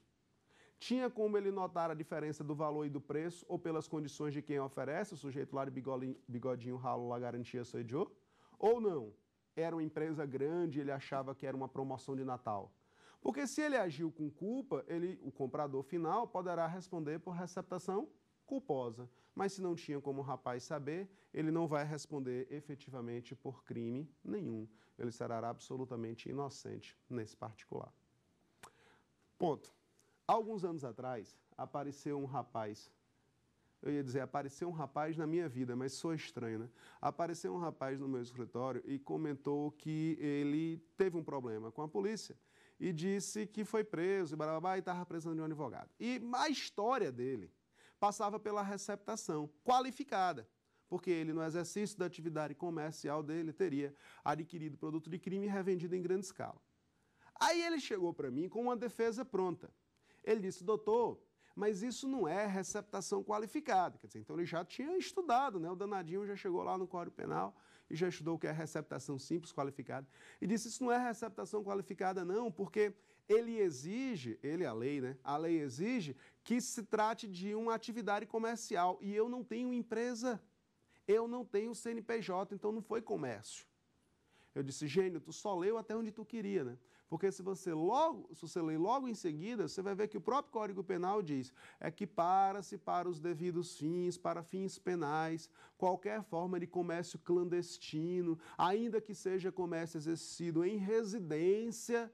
Tinha como ele notar a diferença do valor e do preço ou pelas condições de quem oferece, o sujeito lá de bigodinho ralo lá garantia sou idiota? Ou não? Era uma empresa grande e ele achava que era uma promoção de Natal. Porque se ele agiu com culpa, ele, o comprador final poderá responder por receptação culposa, mas se não tinha como o rapaz saber, ele não vai responder efetivamente por crime nenhum. Ele será absolutamente inocente nesse particular. Ponto. Alguns anos atrás, apareceu um rapaz, eu ia dizer, apareceu um rapaz na minha vida, mas sou estranho, né? Apareceu um rapaz no meu escritório e comentou que ele teve um problema com a polícia e disse que foi preso e barabá e estava precisando de um advogado. E a história dele passava pela receptação qualificada, porque ele, no exercício da atividade comercial dele, teria adquirido produto de crime e revendido em grande escala. Aí ele chegou para mim com uma defesa pronta. Ele disse, doutor, mas isso não é receptação qualificada. Quer dizer, então ele já tinha estudado, né? O danadinho já chegou lá no Código Penal e já estudou o que é receptação simples qualificada. E disse, isso não é receptação qualificada não, porque ele exige, ele, a lei, né? A lei exige que se trate de uma atividade comercial e eu não tenho empresa, eu não tenho C N P J, então não foi comércio. Eu disse, gênio, tu só leu até onde tu queria, né? Porque se você logo, se você lê logo em seguida, você vai ver que o próprio Código Penal diz é que para-se para os devidos fins, para fins penais, qualquer forma de comércio clandestino, ainda que seja comércio exercido em residência,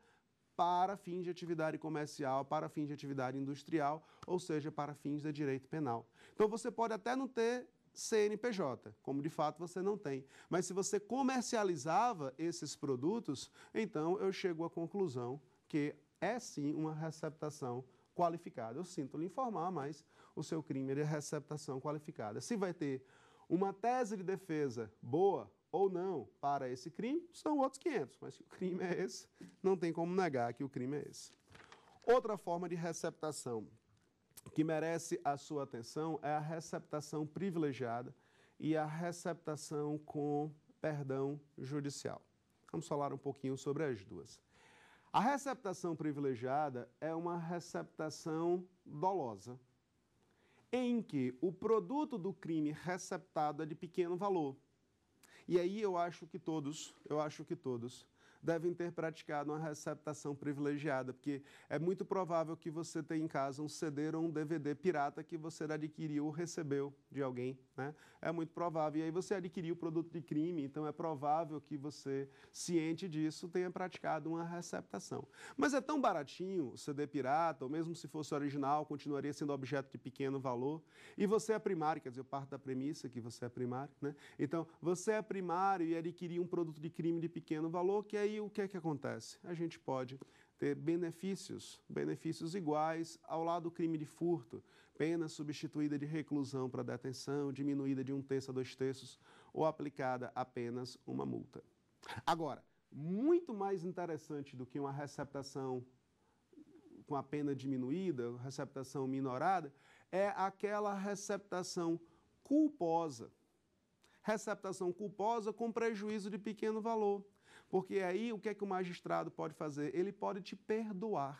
para fins de atividade comercial, para fins de atividade industrial, ou seja, para fins de direito penal. Então você pode até não ter C N P J, como de fato você não tem. Mas se você comercializava esses produtos, então eu chego à conclusão que é sim uma receptação qualificada. Eu sinto lhe informar, mas o seu crime é de receptação qualificada. Se vai ter uma tese de defesa boa ou não para esse crime, são outros quinhentos, mas que o crime é esse, não tem como negar que o crime é esse. Outra forma de receptação que merece a sua atenção é a receptação privilegiada e a receptação com perdão judicial. Vamos falar um pouquinho sobre as duas. A receptação privilegiada é uma receptação dolosa, em que o produto do crime receptado é de pequeno valor. E aí eu acho que todos, eu acho que todos... devem ter praticado uma receptação privilegiada, porque é muito provável que você tenha em casa um C D ou um D V D pirata que você adquiriu ou recebeu de alguém, né? É muito provável. E aí você adquiriu o produto de crime, então é provável que você, ciente disso, tenha praticado uma receptação. Mas é tão baratinho o C D pirata, ou mesmo se fosse original, continuaria sendo objeto de pequeno valor. E você é primário, quer dizer, eu parto da premissa que você é primário, né? Então, você é primário e adquiriu um produto de crime de pequeno valor, que aí o que é que acontece? A gente pode ter benefícios, benefícios iguais ao lado do crime de furto, pena substituída de reclusão para detenção, diminuída de um terço a dois terços ou aplicada apenas uma multa. Agora, muito mais interessante do que uma receptação com a pena diminuída, receptação minorada, é aquela receptação culposa. Receptação culposa com prejuízo de pequeno valor. Porque aí o que é que o magistrado pode fazer? Ele pode te perdoar.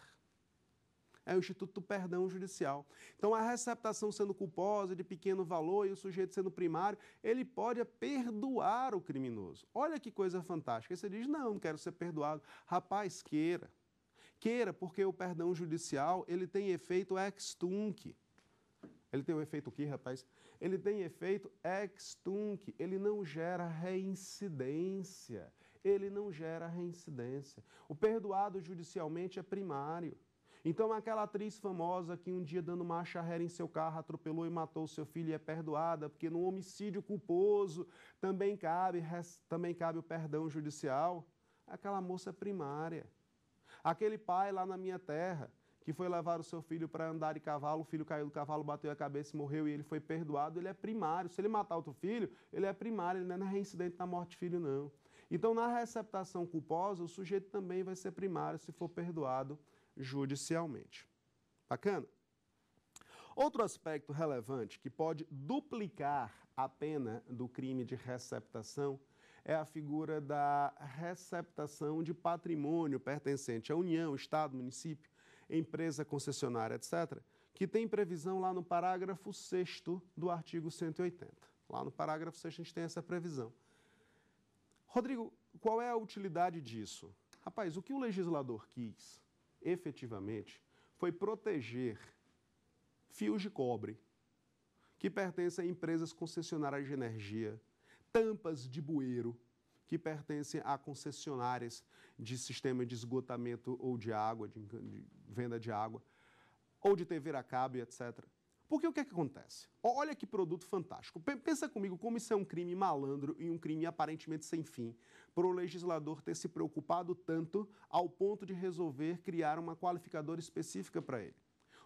É o Instituto do Perdão Judicial. Então, a receptação sendo culposa, de pequeno valor, e o sujeito sendo primário, ele pode perdoar o criminoso. Olha que coisa fantástica. Aí você diz, não, não quero ser perdoado. Rapaz, queira. Queira, porque o perdão judicial, ele tem efeito ex-tunc. Ele tem o efeito o quê, rapaz? Ele tem efeito ex-tunc. Ele não gera reincidência. Ele não gera reincidência. O perdoado judicialmente é primário. Então, aquela atriz famosa que um dia, dando marcha ré em seu carro, atropelou e matou seu filho e é perdoada, porque num homicídio culposo também cabe, também cabe o perdão judicial, aquela moça é primária. Aquele pai lá na minha terra, que foi levar o seu filho para andar de cavalo, o filho caiu do cavalo, bateu a cabeça e morreu, e ele foi perdoado, ele é primário. Se ele matar outro filho, ele é primário, ele não é reincidente na morte de filho, não. Então, na receptação culposa, o sujeito também vai ser primário se for perdoado judicialmente. Bacana? Outro aspecto relevante que pode duplicar a pena do crime de receptação é a figura da receptação de patrimônio pertencente à União, Estado, município, empresa concessionária, etcétera, que tem previsão lá no parágrafo sexto do artigo cento e oitenta. Lá no parágrafo sexto a gente tem essa previsão. Rodrigo, qual é a utilidade disso? Rapaz, o que o legislador quis, efetivamente, foi proteger fios de cobre que pertencem a empresas concessionárias de energia, tampas de bueiro que pertencem a concessionárias de sistema de esgotamento ou de água, de, de venda de água, ou de T V a cabo, etcétera. Porque o que é que acontece? Olha que produto fantástico. Pensa comigo como isso é um crime malandro e um crime aparentemente sem fim, para o legislador ter se preocupado tanto ao ponto de resolver criar uma qualificadora específica para ele.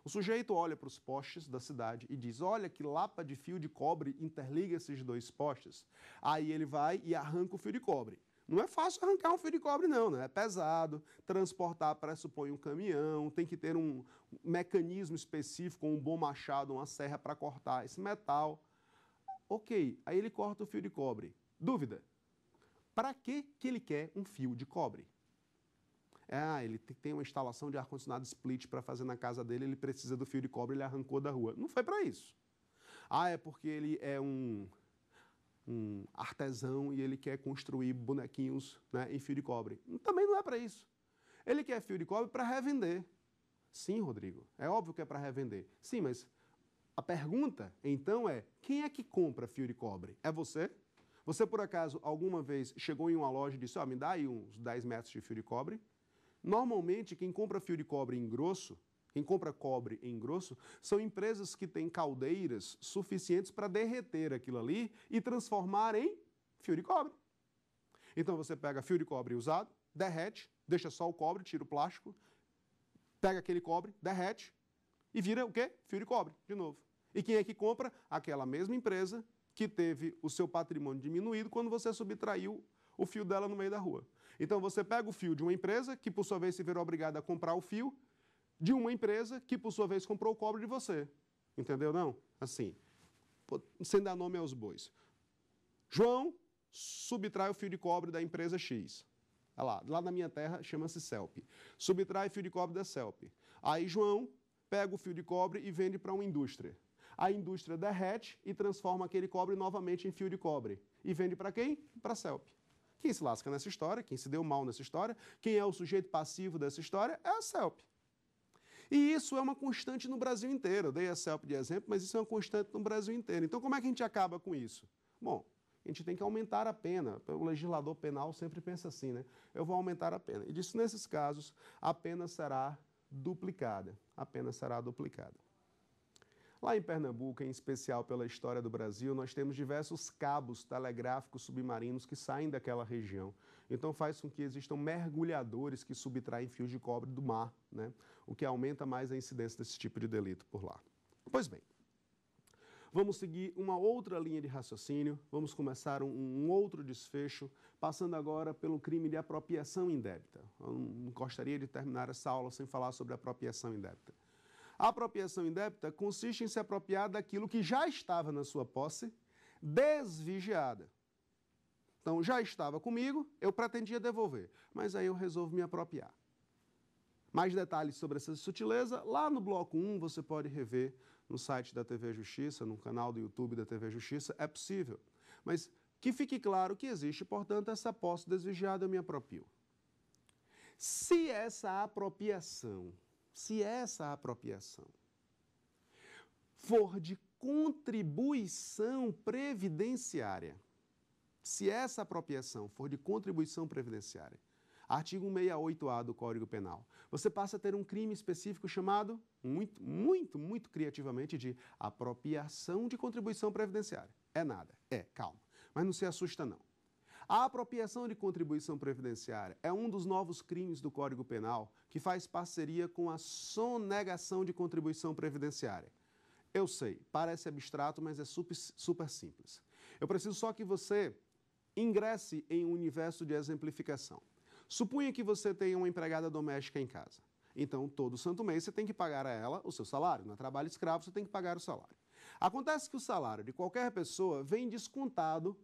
O sujeito olha para os postes da cidade e diz, olha que lapa de fio de cobre interliga esses dois postes. Aí ele vai e arranca o fio de cobre. Não é fácil arrancar um fio de cobre, não, né? É pesado, transportar pressupõe um caminhão, tem que ter um mecanismo específico, um bom machado, uma serra para cortar esse metal. Ok, aí ele corta o fio de cobre. Dúvida, para que que ele quer um fio de cobre? ah, ele tem uma instalação de ar-condicionado split para fazer na casa dele, ele precisa do fio de cobre, ele arrancou da rua. Não foi para isso. Ah, é porque ele é um, um artesão e ele quer construir bonequinhos, né, em fio de cobre. Também não é para isso. Ele quer fio de cobre para revender. Sim, Rodrigo, é óbvio que é para revender. Sim, mas a pergunta, então, é quem é que compra fio de cobre? É você? Você, por acaso, alguma vez chegou em uma loja e disse, ó, oh, me dá aí uns dez metros de fio de cobre? Normalmente, quem compra fio de cobre em grosso, quem compra cobre em grosso, são empresas que têm caldeiras suficientes para derreter aquilo ali e transformar em fio de cobre. Então, você pega fio de cobre usado, derrete, deixa só o cobre, tira o plástico, pega aquele cobre, derrete e vira o quê? Fio de cobre, de novo. E quem é que compra? Aquela mesma empresa que teve o seu patrimônio diminuído quando você subtraiu o fio dela no meio da rua. Então, você pega o fio de uma empresa que, por sua vez, se virou obrigada a comprar o fio de uma empresa que, por sua vez, comprou o cobre de você. Entendeu, não? Assim, sem dar nome aos bois. João subtrai o fio de cobre da empresa X. Olha lá, lá na minha terra chama-se Celpe. Subtrai fio de cobre da Celpe. Aí, João pega o fio de cobre e vende para uma indústria. A indústria derrete e transforma aquele cobre novamente em fio de cobre. E vende para quem? Para a Celpe. Quem se lasca nessa história, quem se deu mal nessa história, quem é o sujeito passivo dessa história é a Celpe. E isso é uma constante no Brasil inteiro. Eu dei a Celpe de exemplo, mas isso é uma constante no Brasil inteiro. Então, como é que a gente acaba com isso? Bom, a gente tem que aumentar a pena. O legislador penal sempre pensa assim, né? Eu vou aumentar a pena. E disso, nesses casos, a pena será duplicada. A pena será duplicada. Lá em Pernambuco, em especial pela história do Brasil, nós temos diversos cabos telegráficos submarinos que saem daquela região. Então, faz com que existam mergulhadores que subtraem fios de cobre do mar, né? O que aumenta mais a incidência desse tipo de delito por lá. Pois bem, vamos seguir uma outra linha de raciocínio, vamos começar um, um outro desfecho, passando agora pelo crime de apropriação indébita. Eu não gostaria de terminar essa aula sem falar sobre apropriação indébita. A apropriação indébita consiste em se apropriar daquilo que já estava na sua posse, desvigiada. Então, já estava comigo, eu pretendia devolver, mas aí eu resolvo me apropriar. Mais detalhes sobre essa sutileza, lá no bloco um você pode rever no site da T V Justiça, no canal do YouTube da T V Justiça, é possível. Mas que fique claro que existe, portanto, essa posse desvigiada, eu me apropio. Se essa apropriação... Se essa apropriação for de contribuição previdenciária, se essa apropriação for de contribuição previdenciária, artigo cento e sessenta e oito A do Código Penal, você passa a ter um crime específico chamado, muito, muito, muito criativamente, de apropriação de contribuição previdenciária. É nada, é, calma, mas não se assusta não. A apropriação de contribuição previdenciária é um dos novos crimes do Código Penal que faz parceria com a sonegação de contribuição previdenciária. Eu sei, parece abstrato, mas é super, super simples. Eu preciso só que você ingresse em um universo de exemplificação. Suponha que você tenha uma empregada doméstica em casa. Então, todo santo mês você tem que pagar a ela o seu salário. Não é trabalho escravo, você tem que pagar o salário. Acontece que o salário de qualquer pessoa vem descontado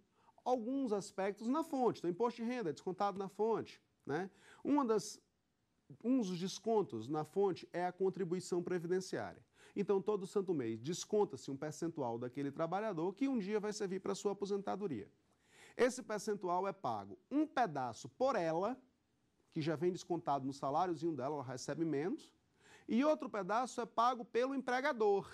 alguns aspectos na fonte. Então, imposto de renda é descontado na fonte, né? Uma das, um dos descontos na fonte é a contribuição previdenciária. Então, todo santo mês, desconta-se um percentual daquele trabalhador que um dia vai servir para a sua aposentadoria. Esse percentual é pago um pedaço por ela, que já vem descontado no saláriozinho dela, ela recebe menos, e outro pedaço é pago pelo empregador,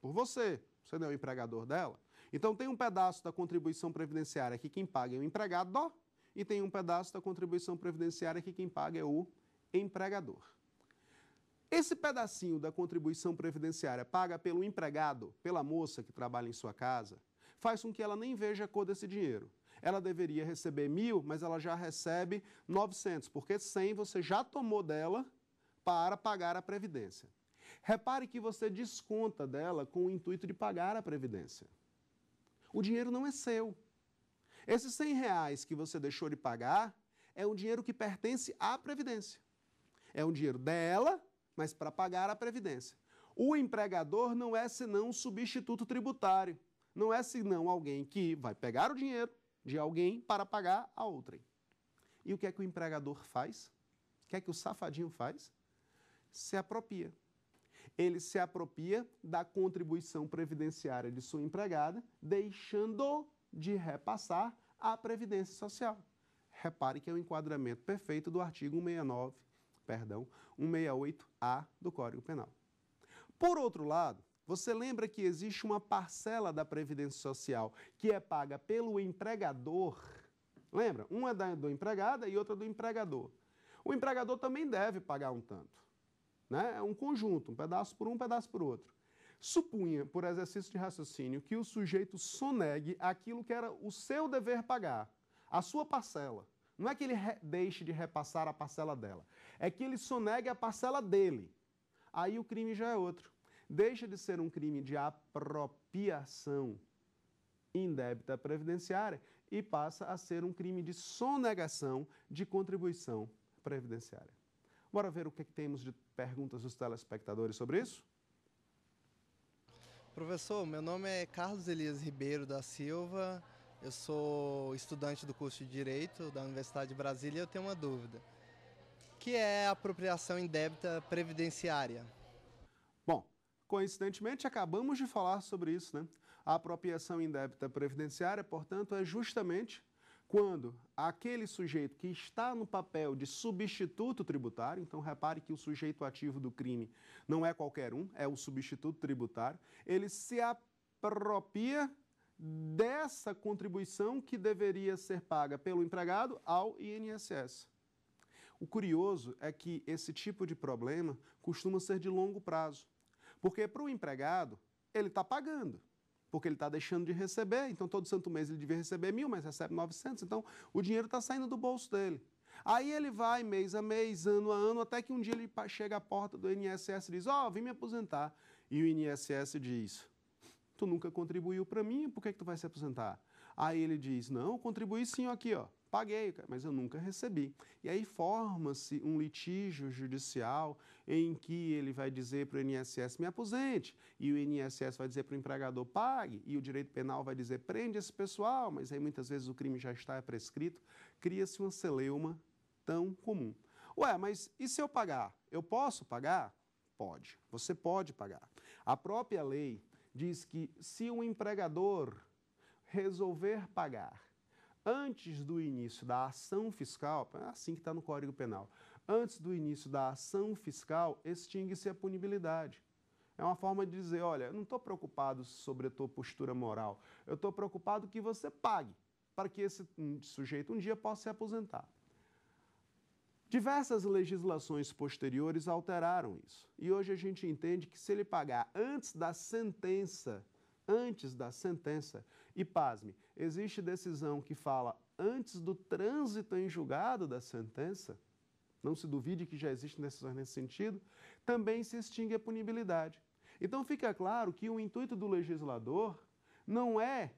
por você. Você não é o empregador dela? Então, tem um pedaço da contribuição previdenciária que quem paga é o empregado e tem um pedaço da contribuição previdenciária que quem paga é o empregador. Esse pedacinho da contribuição previdenciária paga pelo empregado, pela moça que trabalha em sua casa, faz com que ela nem veja a cor desse dinheiro. Ela deveria receber mil, mas ela já recebe novecentos, porque cem você já tomou dela para pagar a previdência. Repare que você desconta dela com o intuito de pagar a previdência. O dinheiro não é seu. Esses cem reais que você deixou de pagar é um dinheiro que pertence à Previdência. É um dinheiro dela, mas para pagar a Previdência. O empregador não é senão um substituto tributário. Não é senão alguém que vai pegar o dinheiro de alguém para pagar a outrem. E o que é que o empregador faz? O que é que o safadinho faz? Se apropria. Ele se apropria da contribuição previdenciária de sua empregada, deixando de repassar à Previdência Social. Repare que é o enquadramento perfeito do artigo cento e sessenta e nove, perdão, cento e sessenta e oito A do Código Penal. Por outro lado, você lembra que existe uma parcela da Previdência Social que é paga pelo empregador? Lembra? Uma é da, do empregada e outra do empregador. O empregador também deve pagar um tanto, né? É um conjunto, um pedaço por um, um pedaço por outro. Supunha, por exercício de raciocínio, que o sujeito sonegue aquilo que era o seu dever pagar, a sua parcela. Não é que ele deixe de repassar a parcela dela, é que ele sonegue a parcela dele. Aí o crime já é outro. Deixa de ser um crime de apropriação indébita previdenciária e passa a ser um crime de sonegação de contribuição previdenciária. Bora ver o que, é que temos de perguntas dos telespectadores sobre isso? Professor, meu nome é Carlos Elias Ribeiro da Silva, eu sou estudante do curso de Direito da Universidade de Brasília e eu tenho uma dúvida. O que é a apropriação indébita previdenciária? Bom, coincidentemente acabamos de falar sobre isso, né? A apropriação indébita previdenciária, portanto, é justamente quando aquele sujeito que está no papel de substituto tributário, então repare que o sujeito ativo do crime não é qualquer um, é o substituto tributário, ele se apropria dessa contribuição que deveria ser paga pelo empregado ao I N S S. O curioso é que esse tipo de problema costuma ser de longo prazo, porque para o empregado ele está pagando, porque ele está deixando de receber, então todo santo mês ele devia receber mil, mas recebe novecentos, então o dinheiro está saindo do bolso dele. Aí ele vai mês a mês, ano a ano, até que um dia ele chega à porta do I N S S e diz, ó, vim me aposentar. E o I N S S diz, tu nunca contribuiu para mim, por que que tu vai se aposentar? Aí ele diz, não, contribuí sim, aqui, ó, paguei, mas eu nunca recebi. E aí forma-se um litígio judicial em que ele vai dizer para o I N S S, me aposente, e o I N S S vai dizer para o empregador, pague, e o direito penal vai dizer, prende esse pessoal, mas aí muitas vezes o crime já está prescrito, cria-se uma celeuma tão comum. Ué, mas e se eu pagar? Eu posso pagar? Pode, você pode pagar. A própria lei diz que se o empregador resolver pagar antes do início da ação fiscal, é assim que está no Código Penal, antes do início da ação fiscal, extingue-se a punibilidade. É uma forma de dizer, olha, eu não estou preocupado sobre a tua postura moral, eu estou preocupado que você pague, para que esse sujeito um dia possa se aposentar. Diversas legislações posteriores alteraram isso, e hoje a gente entende que se ele pagar antes da sentença, antes da sentença, e pasme, existe decisão que fala antes do trânsito em julgado da sentença, não se duvide que já existem decisões nesse sentido, também se extingue a punibilidade. Então fica claro que o intuito do legislador não é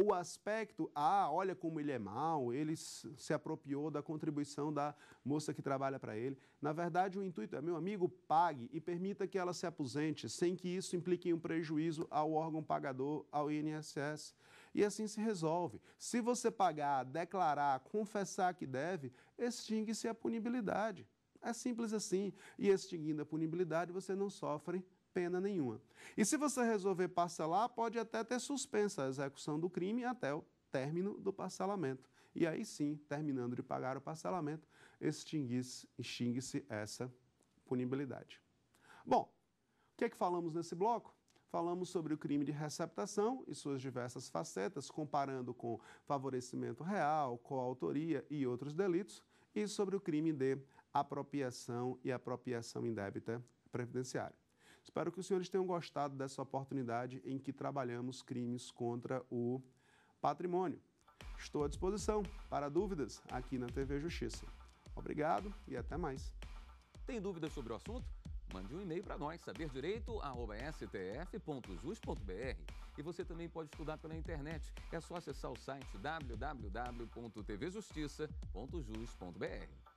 o aspecto, ah, olha como ele é mau, ele se apropriou da contribuição da moça que trabalha para ele. Na verdade, o intuito é, meu amigo, pague e permita que ela se aposente, sem que isso implique um prejuízo ao órgão pagador, ao I N S S. E assim se resolve. Se você pagar, declarar, confessar que deve, extingue-se a punibilidade. É simples assim. E extinguindo a punibilidade, você não sofre pena nenhuma. E se você resolver parcelar, pode até ter suspensa a execução do crime até o término do parcelamento. E aí sim, terminando de pagar o parcelamento, extingue-se essa punibilidade. Bom, o que é que falamos nesse bloco? Falamos sobre o crime de receptação e suas diversas facetas, comparando com favorecimento real, coautoria e outros delitos, e sobre o crime de apropriação e apropriação indébita previdenciária. Espero que os senhores tenham gostado dessa oportunidade em que trabalhamos crimes contra o patrimônio. Estou à disposição para dúvidas aqui na T V Justiça. Obrigado e até mais. Tem dúvidas sobre o assunto? Mande um e-mail para nós, saber direito arroba s t f ponto jus ponto b r. E você também pode estudar pela internet. É só acessar o site w w w ponto t v justiça ponto jus ponto b r.